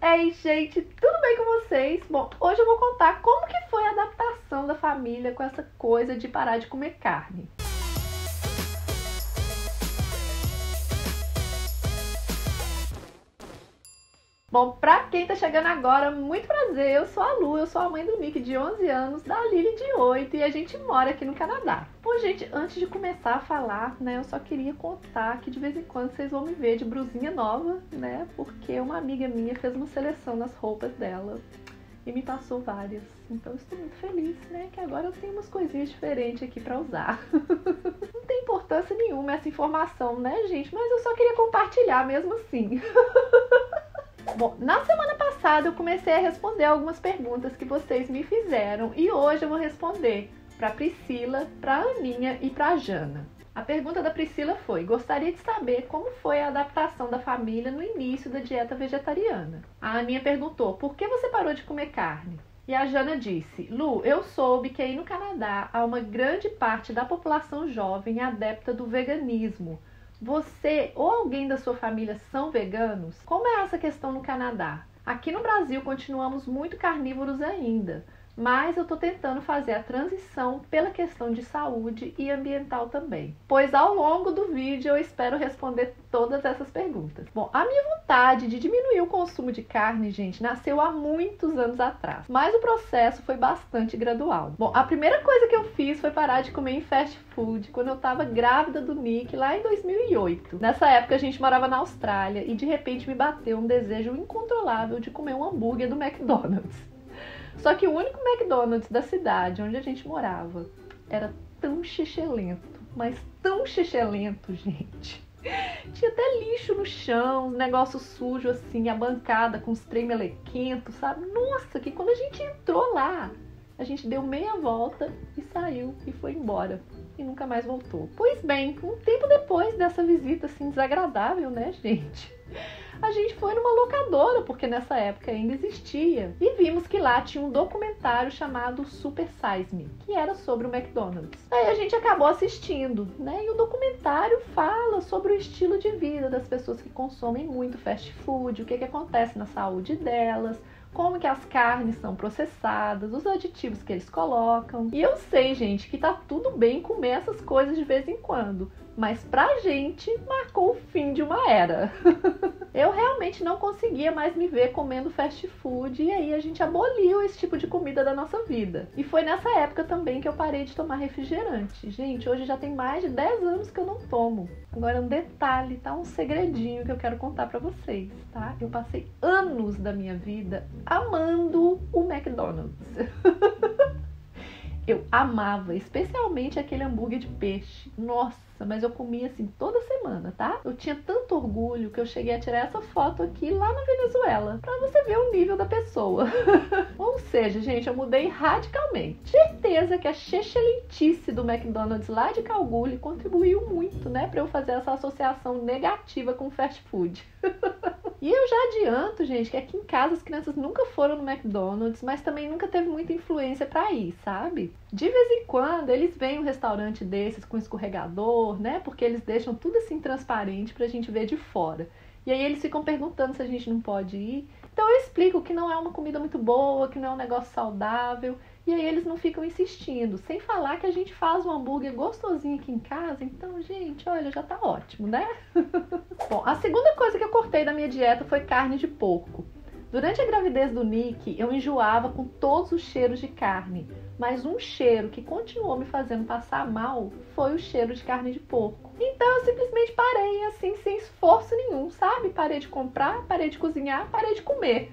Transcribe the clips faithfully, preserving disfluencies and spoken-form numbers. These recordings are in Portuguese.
Ei, gente, tudo bem com vocês? Bom, hoje eu vou contar como que foi a adaptação da família com essa coisa de parar de comer carne. Bom, pra quem tá chegando agora, muito prazer, eu sou a Lu, eu sou a mãe do Mickey de onze anos, da Lily de oito e a gente mora aqui no Canadá. Bom, gente, antes de começar a falar, né, eu só queria contar que de vez em quando vocês vão me ver de blusinha nova, né, porque uma amiga minha fez uma seleção nas roupas dela e me passou várias, então estou muito feliz, né, que agora eu tenho umas coisinhas diferentes aqui pra usar. Não tem importância nenhuma essa informação, né, gente, mas eu só queria compartilhar mesmo assim. Bom, na semana passada eu comecei a responder algumas perguntas que vocês me fizeram e hoje eu vou responder para Priscila, para Aninha e para Jana. A pergunta da Priscila foi: gostaria de saber como foi a adaptação da família no início da dieta vegetariana. A Aninha perguntou: por que você parou de comer carne? E a Jana disse: Lu, eu soube que aí no Canadá há uma grande parte da população jovem adepta do veganismo. Você ou alguém da sua família são veganos? Como é essa questão no Canadá? Aqui no Brasil continuamos muito carnívoros ainda, mas eu tô tentando fazer a transição pela questão de saúde e ambiental também. Pois ao longo do vídeo eu espero responder todas essas perguntas. Bom, a minha vontade de diminuir o consumo de carne, gente, nasceu há muitos anos atrás, mas o processo foi bastante gradual. Bom, a primeira coisa que eu fiz foi parar de comer em fast food quando eu tava grávida do Nick, lá em dois mil e oito. Nessa época a gente morava na Austrália e de repente me bateu um desejo incontrolável de comer um hambúrguer do McDonald's. Só que o único McDonald's da cidade onde a gente morava era tão xixelento, mas tão xixelento, gente. Tinha até lixo no chão, negócio sujo assim, a bancada com os trem melequentos, sabe? Nossa, que quando a gente entrou lá, a gente deu meia volta e saiu e foi embora. E nunca mais voltou. Pois bem, um tempo depois dessa visita assim desagradável, né, gente? A gente foi numa locadora, porque nessa época ainda existia, e vimos que lá tinha um documentário chamado Super Size Me, que era sobre o McDonald's. Aí a gente acabou assistindo, né? E o documentário fala sobre o estilo de vida das pessoas que consomem muito fast food, o que que acontece na saúde delas, como que as carnes são processadas, os aditivos que eles colocam. E eu sei, gente, que tá tudo bem comer essas coisas de vez em quando, mas pra gente marcou o fim de uma era. Eu realmente não conseguia mais me ver comendo fast food e aí a gente aboliu esse tipo de comida da nossa vida. E foi nessa época também que eu parei de tomar refrigerante. Gente, hoje já tem mais de dez anos que eu não tomo. Agora um detalhe, tá? Um segredinho que eu quero contar pra vocês, tá? Eu passei anos da minha vida amando o McDonald's. Eu amava, especialmente aquele hambúrguer de peixe. Nossa, mas eu comia assim toda semana, tá? Eu tinha tanto orgulho que eu cheguei a tirar essa foto aqui lá na Venezuela, pra você ver o nível da pessoa. Ou seja, gente, eu mudei radicalmente. Certeza que a chechelentice do McDonald's lá de Calgary contribuiu muito, né, pra eu fazer essa associação negativa com fast food. E eu já adianto, gente, que aqui em casa as crianças nunca foram no McDonald's, mas também nunca teve muita influência pra ir, sabe? De vez em quando eles veem um restaurante desses com escorregador, né? Porque eles deixam tudo assim transparente pra gente ver de fora. E aí eles ficam perguntando se a gente não pode ir. Então eu explico que não é uma comida muito boa, que não é um negócio saudável. E aí eles não ficam insistindo, sem falar que a gente faz um hambúrguer gostosinho aqui em casa. Então, gente, olha, já tá ótimo, né? Bom, a segunda coisa que eu cortei da minha dieta foi carne de porco. Durante a gravidez do Nick, eu enjoava com todos os cheiros de carne. Mas um cheiro que continuou me fazendo passar mal foi o cheiro de carne de porco. Então eu simplesmente parei, assim, sem esforço nenhum, sabe? Parei de comprar, parei de cozinhar, parei de comer.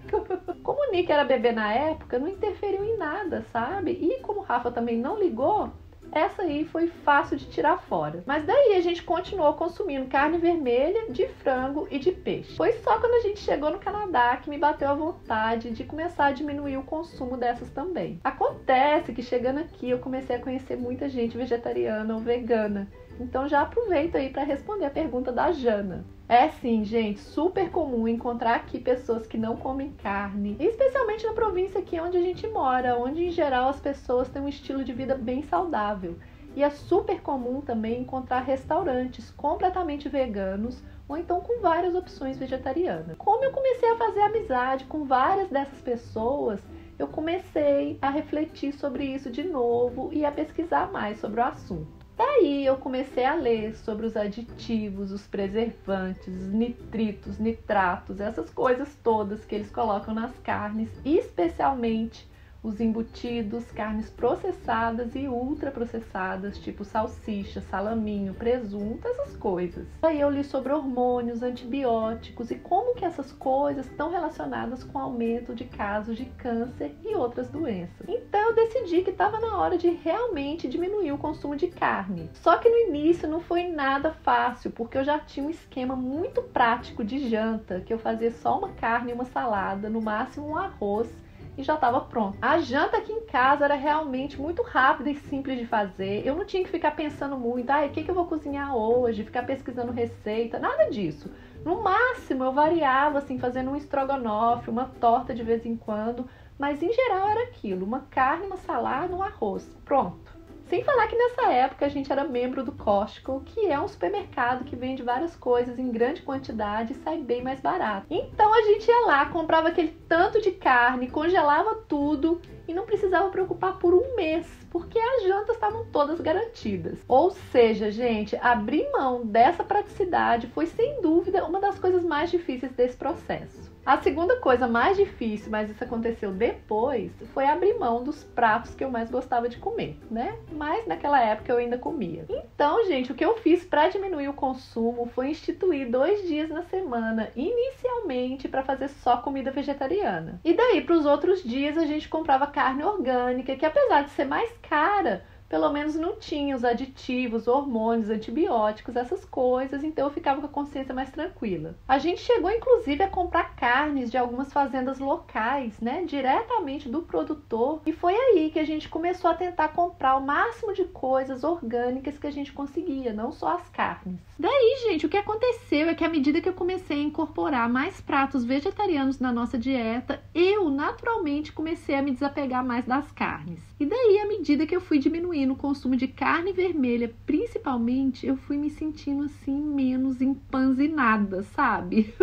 Como o Nick era bebê na época, não interferiu em nada, sabe? E como o Rafa também não ligou, essa aí foi fácil de tirar fora. Mas daí a gente continuou consumindo carne vermelha, de frango e de peixe. Foi só quando a gente chegou no Canadá que me bateu a vontade de começar a diminuir o consumo dessas também. Acontece que chegando aqui eu comecei a conhecer muita gente vegetariana ou vegana. Então já aproveito aí para responder a pergunta da Jana. É sim, gente, super comum encontrar aqui pessoas que não comem carne, especialmente na província aqui onde a gente mora, onde em geral as pessoas têm um estilo de vida bem saudável. E é super comum também encontrar restaurantes completamente veganos ou então com várias opções vegetarianas. Como eu comecei a fazer amizade com várias dessas pessoas, eu comecei a refletir sobre isso de novo e a pesquisar mais sobre o assunto. Daí eu comecei a ler sobre os aditivos, os preservantes, os nitritos, nitratos, essas coisas todas que eles colocam nas carnes, especialmente os embutidos, carnes processadas e ultraprocessadas, tipo salsicha, salaminho, presunto, essas coisas. Aí eu li sobre hormônios, antibióticos e como que essas coisas estão relacionadas com o aumento de casos de câncer e outras doenças. Então eu decidi que estava na hora de realmente diminuir o consumo de carne. Só que no início não foi nada fácil, porque eu já tinha um esquema muito prático de janta, que eu fazia só uma carne e uma salada, no máximo um arroz, e já estava pronto. A janta aqui em casa era realmente muito rápida e simples de fazer. Eu não tinha que ficar pensando muito, ah, o que, que eu vou cozinhar hoje, ficar pesquisando receita, nada disso. No máximo eu variava, assim, fazendo um estrogonofe, uma torta de vez em quando, mas em geral era aquilo, uma carne, uma salada, um arroz, pronto. Sem falar que nessa época a gente era membro do Costco, que é um supermercado que vende várias coisas em grande quantidade e sai bem mais barato. Então a gente ia lá, comprava aquele tanto de carne, congelava tudo e não precisava preocupar por um mês, porque as jantas estavam todas garantidas. Ou seja, gente, abrir mão dessa praticidade foi sem dúvida uma das coisas mais difíceis desse processo. A segunda coisa mais difícil, mas isso aconteceu depois, foi abrir mão dos pratos que eu mais gostava de comer, né? Mas naquela época eu ainda comia. Então, gente, o que eu fiz para diminuir o consumo foi instituir dois dias na semana, inicialmente para fazer só comida vegetariana. E daí, para os outros dias, a gente comprava carne orgânica, que apesar de ser mais cara, pelo menos não tinha os aditivos, hormônios, antibióticos, essas coisas, então eu ficava com a consciência mais tranquila. A gente chegou, inclusive, a comprar carnes de algumas fazendas locais, né, diretamente do produtor, e foi aí que a gente começou a tentar comprar o máximo de coisas orgânicas que a gente conseguia, não só as carnes. Daí, gente, o que aconteceu é que à medida que eu comecei a incorporar mais pratos vegetarianos na nossa dieta, eu, naturalmente, comecei a me desapegar mais das carnes. E daí, à medida que eu fui diminuindo no consumo de carne vermelha, principalmente, eu fui me sentindo assim menos empanzinada, sabe?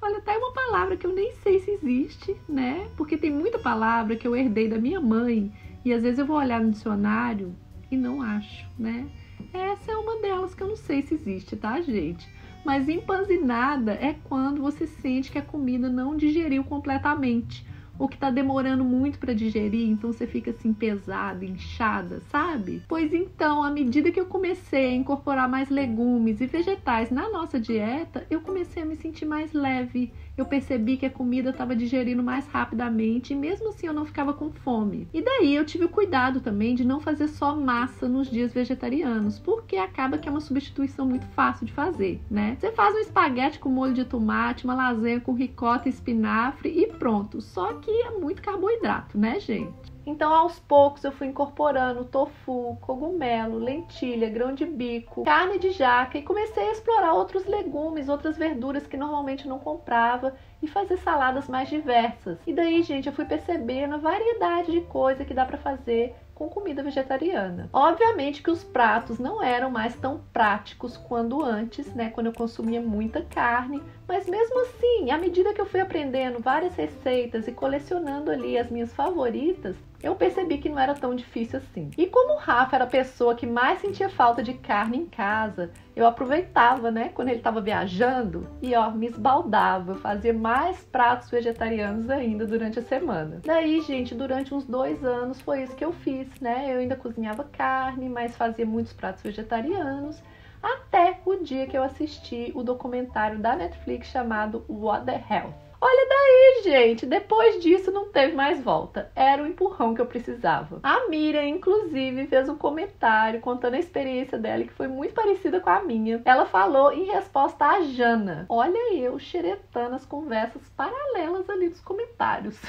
Olha, tá aí uma palavra que eu nem sei se existe, né? Porque tem muita palavra que eu herdei da minha mãe e às vezes eu vou olhar no dicionário e não acho, né? Essa é uma delas que eu não sei se existe, tá, gente? Mas empanzinada é quando você sente que a comida não digeriu completamente, ou que tá demorando muito para digerir, então você fica assim pesada, inchada, sabe? Pois então, à medida que eu comecei a incorporar mais legumes e vegetais na nossa dieta, eu comecei a me sentir mais leve. Eu percebi que a comida estava digerindo mais rapidamente e mesmo assim eu não ficava com fome. E daí eu tive o cuidado também de não fazer só massa nos dias vegetarianos, porque acaba que é uma substituição muito fácil de fazer, né? Você faz um espaguete com molho de tomate, uma lasanha com ricota e espinafre e pronto. Só que é muito carboidrato, né, gente? Então, aos poucos, eu fui incorporando tofu, cogumelo, lentilha, grão de bico, carne de jaca e comecei a explorar outros legumes, outras verduras que normalmente não comprava e fazer saladas mais diversas. E daí, gente, eu fui percebendo a variedade de coisa que dá pra fazer com comida vegetariana. Obviamente que os pratos não eram mais tão práticos quanto antes, né? Quando eu consumia muita carne, mas mesmo assim, à medida que eu fui aprendendo várias receitas e colecionando ali as minhas favoritas, eu percebi que não era tão difícil assim. E como o Rafa era a pessoa que mais sentia falta de carne em casa, eu aproveitava, né, quando ele estava viajando e, ó, me esbaldava. Eu fazia mais pratos vegetarianos ainda durante a semana. Daí, gente, durante uns dois anos foi isso que eu fiz, né? Eu ainda cozinhava carne, mas fazia muitos pratos vegetarianos, até o dia que eu assisti o documentário da Netflix chamado What the Health. Olha daí, gente, depois disso não teve mais volta, era o empurrão que eu precisava. A Miriam, inclusive, fez um comentário contando a experiência dela, que foi muito parecida com a minha. Ela falou em resposta à Jana. Olha eu, xeretando as conversas paralelas ali dos comentários.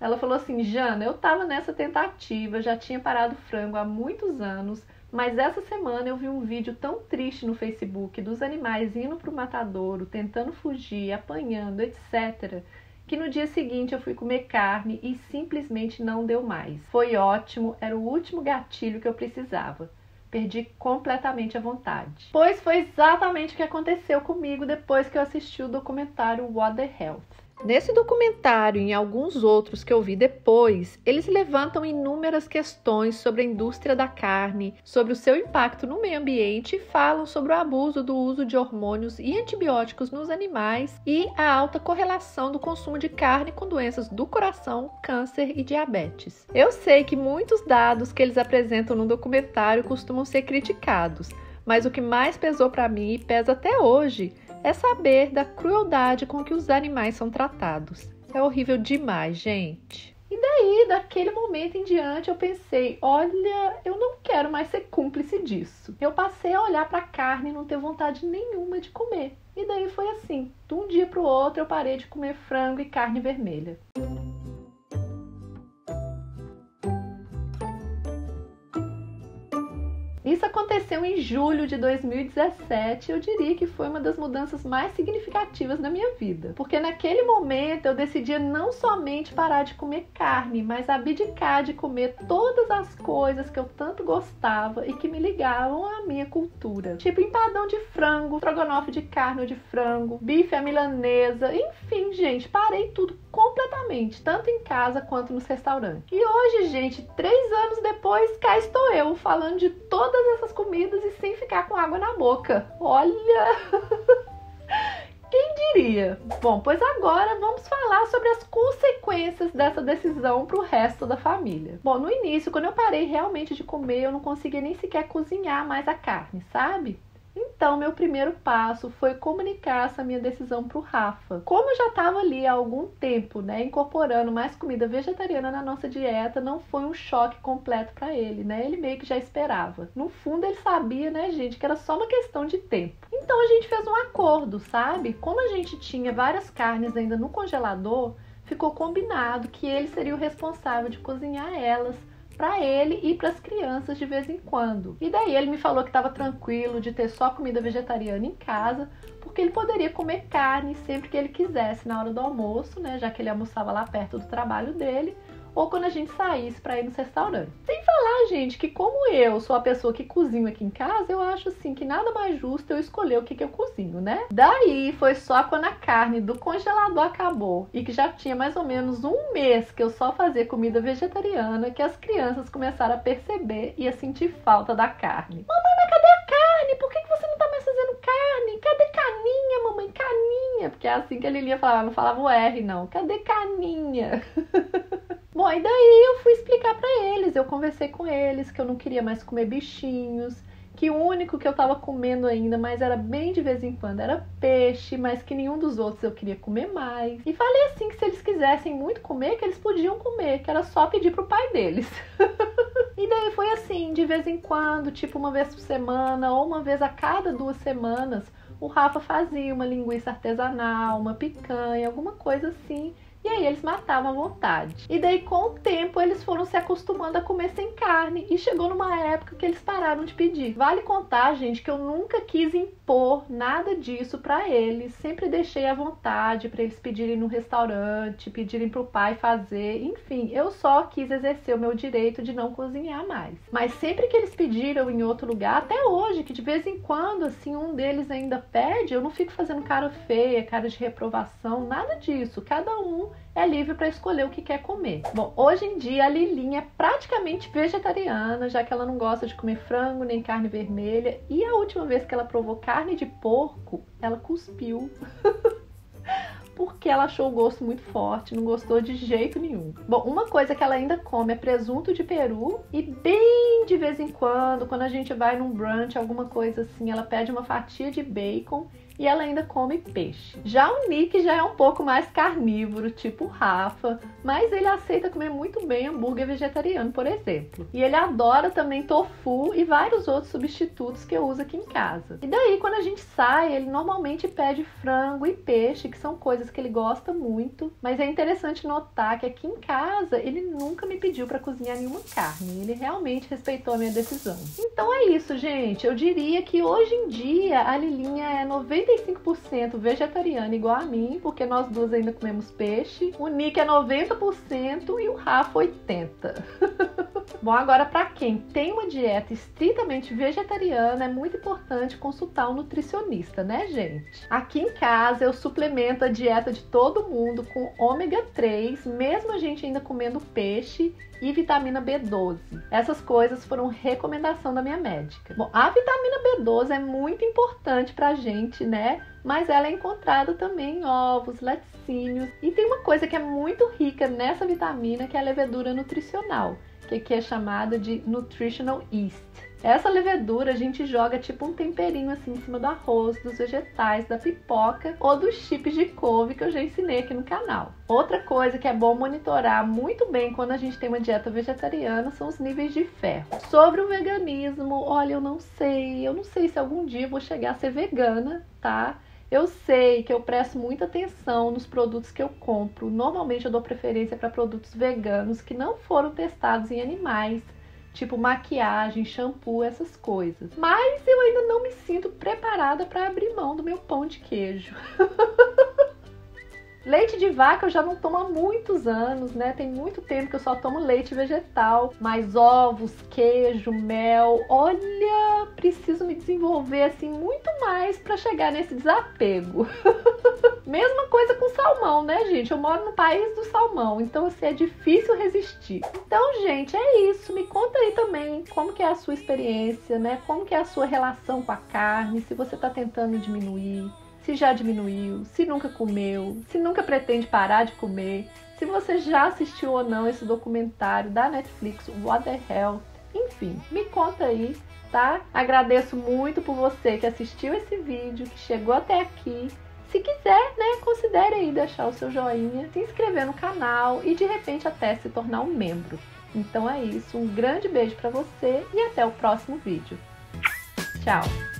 Ela falou assim, Jana, eu tava nessa tentativa, já tinha parado frango há muitos anos, mas essa semana eu vi um vídeo tão triste no Facebook dos animais indo pro matadouro, tentando fugir, apanhando, etcétera, que no dia seguinte eu fui comer carne e simplesmente não deu mais. Foi ótimo, era o último gatilho que eu precisava. Perdi completamente a vontade. Pois foi exatamente o que aconteceu comigo depois que eu assisti o documentário What the Health. Nesse documentário e em alguns outros que eu vi depois, eles levantam inúmeras questões sobre a indústria da carne, sobre o seu impacto no meio ambiente e falam sobre o abuso do uso de hormônios e antibióticos nos animais e a alta correlação do consumo de carne com doenças do coração, câncer e diabetes. Eu sei que muitos dados que eles apresentam no documentário costumam ser criticados, mas o que mais pesou para mim e pesa até hoje é saber da crueldade com que os animais são tratados. É horrível demais, gente. E daí, daquele momento em diante, eu pensei, olha, eu não quero mais ser cúmplice disso. Eu passei a olhar para a carne e não ter vontade nenhuma de comer. E daí foi assim, de um dia para o outro eu parei de comer frango e carne vermelha. Isso aconteceu em julho de dois mil e dezessete, eu diria que foi uma das mudanças mais significativas na minha vida, porque naquele momento eu decidi não somente parar de comer carne, mas abdicar de comer todas as coisas que eu tanto gostava e que me ligavam à minha cultura, tipo empadão de frango, estrogonofe de carne ou de frango, bife à milanesa, enfim, gente, parei tudo completamente, tanto em casa quanto nos restaurantes. E hoje, gente, três anos depois, cá estou eu, falando de todas essas comidas e sem ficar com água na boca. Olha! Quem diria? Bom, pois agora vamos falar sobre as consequências dessa decisão para o resto da família. Bom, no início, quando eu parei realmente de comer, eu não conseguia nem sequer cozinhar mais a carne, sabe? Então, meu primeiro passo foi comunicar essa minha decisão para o Rafa. Como eu já estava ali há algum tempo, né, incorporando mais comida vegetariana na nossa dieta, não foi um choque completo para ele, né? Ele meio que já esperava. No fundo, ele sabia, né, gente, que era só uma questão de tempo. Então, a gente fez um acordo, sabe? Como a gente tinha várias carnes ainda no congelador, ficou combinado que ele seria o responsável de cozinhar elas, para ele e para as crianças de vez em quando. E daí ele me falou que estava tranquilo de ter só comida vegetariana em casa, porque ele poderia comer carne sempre que ele quisesse na hora do almoço, né, já que ele almoçava lá perto do trabalho dele, ou quando a gente saísse para ir nos restaurantes. Sem falar, gente, que como eu sou a pessoa que cozinho aqui em casa, eu acho assim que nada mais justo eu escolher o que que eu cozinho, né? Daí foi só quando a carne do congelador acabou e que já tinha mais ou menos um mês que eu só fazia comida vegetariana que as crianças começaram a perceber e a sentir falta da carne. Mamãe, mas cadê a carne? Por que que você não tá mais fazendo carne? Cadê caninha, mamãe? Caninha! Porque é assim que a Lilia falava, não falava o R não. Cadê caninha? Bom, e daí eu fui explicar pra eles, eu conversei com eles que eu não queria mais comer bichinhos, que o único que eu tava comendo ainda, mas era bem de vez em quando, era peixe, mas que nenhum dos outros eu queria comer mais. E falei assim que se eles quisessem muito comer, que eles podiam comer, que era só pedir pro pai deles. E daí foi assim, de vez em quando, tipo uma vez por semana ou uma vez a cada duas semanas, o Rafa fazia uma linguiça artesanal, uma picanha, alguma coisa assim. E aí eles matavam à vontade. E daí com o tempo eles foram se acostumando a comer sem carne e chegou numa época que eles pararam de pedir. Vale contar, gente, que eu nunca quis impor nada disso pra eles. Sempre deixei à vontade pra eles pedirem no restaurante, pedirem pro pai fazer, enfim. Eu só quis exercer o meu direito de não cozinhar mais. Mas sempre que eles pediram em outro lugar, até hoje, que de vez em quando, assim, um deles ainda pede, eu não fico fazendo cara feia, cara de reprovação, nada disso. Cada um é livre para escolher o que quer comer. Bom, hoje em dia a Lilinha é praticamente vegetariana, já que ela não gosta de comer frango nem carne vermelha. E a última vez que ela provou carne de porco, ela cuspiu. Porque ela achou o gosto muito forte, não gostou de jeito nenhum. Bom, uma coisa que ela ainda come é presunto de peru e bem de vez em quando, quando a gente vai num brunch, alguma coisa assim, ela pede uma fatia de bacon e ela ainda come peixe. Já o Nick já é um pouco mais carnívoro, tipo o Rafa, mas ele aceita comer muito bem hambúrguer vegetariano, por exemplo. E ele adora também tofu e vários outros substitutos que eu uso aqui em casa. E daí, quando a gente sai, ele normalmente pede frango e peixe, que são coisas que ele gosta muito. Mas é interessante notar que aqui em casa, ele nunca me pediu para cozinhar nenhuma carne. Ele realmente respeitou a minha decisão. Então é isso, gente. Eu diria que hoje em dia, a Lilinha é noventa por cento trinta e cinco por cento vegetariana igual a mim, porque nós duas ainda comemos peixe. O Nick é noventa por cento e o Rafa oitenta por cento. Bom, agora para quem tem uma dieta estritamente vegetariana, é muito importante consultar um nutricionista, né, gente? Aqui em casa eu suplemento a dieta de todo mundo com ômega três, mesmo a gente ainda comendo peixe, e vitamina B doze. Essas coisas foram recomendação da minha médica. Bom, a vitamina B doze é muito importante pra gente, né? Mas ela é encontrada também em ovos, laticínios, e tem uma coisa que é muito rica nessa vitamina, que é a levedura nutricional, que aqui é chamada de Nutritional Yeast. Essa levedura a gente joga tipo um temperinho assim em cima do arroz, dos vegetais, da pipoca ou dos chips de couve que eu já ensinei aqui no canal. Outra coisa que é bom monitorar muito bem quando a gente tem uma dieta vegetariana são os níveis de ferro. Sobre o veganismo, olha, eu não sei, eu não sei se algum dia eu vou chegar a ser vegana, tá? Eu sei que eu presto muita atenção nos produtos que eu compro. Normalmente eu dou preferência para produtos veganos que não foram testados em animais, tipo maquiagem, shampoo, essas coisas. Mas eu ainda não me sinto preparada para abrir mão do meu pão de queijo. Leite de vaca eu já não tomo há muitos anos, né? Tem muito tempo que eu só tomo leite vegetal, mas ovos, queijo, mel, olha, preciso me desenvolver assim muito mais para chegar nesse desapego. Mesma coisa com salmão, né, gente? Eu moro no país do salmão, então assim, é difícil resistir. Então, gente, é isso. Me conta aí também como que é a sua experiência, né? Como que é a sua relação com a carne, se você tá tentando diminuir, se já diminuiu, se nunca comeu, se nunca pretende parar de comer, se você já assistiu ou não esse documentário da Netflix, What the Health, enfim, me conta aí, tá? Agradeço muito por você que assistiu esse vídeo, que chegou até aqui. Se quiser, né, considere aí deixar o seu joinha, se inscrever no canal e de repente até se tornar um membro. Então é isso, um grande beijo pra você e até o próximo vídeo. Tchau!